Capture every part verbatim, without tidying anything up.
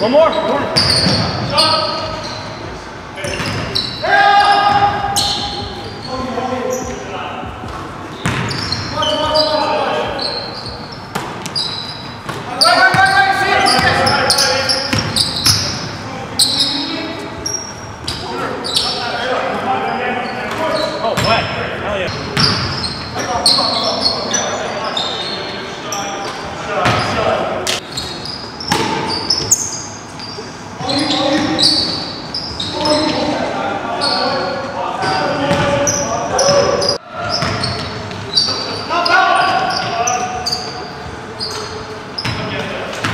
One more. Corner. Stop. Yeah. Oh, black. Hell yeah.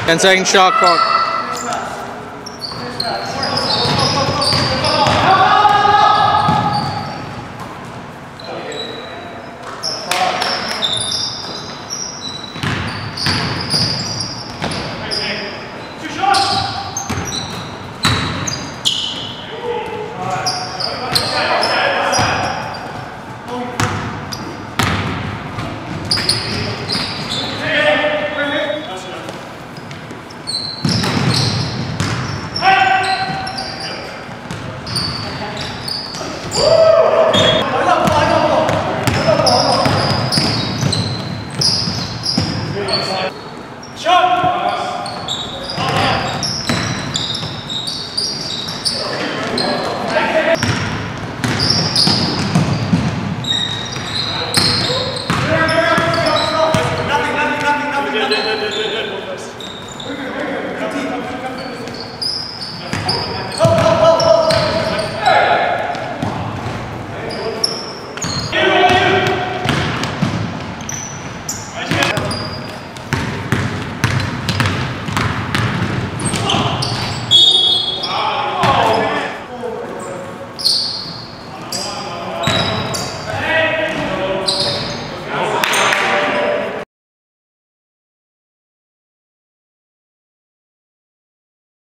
ten second shot clock.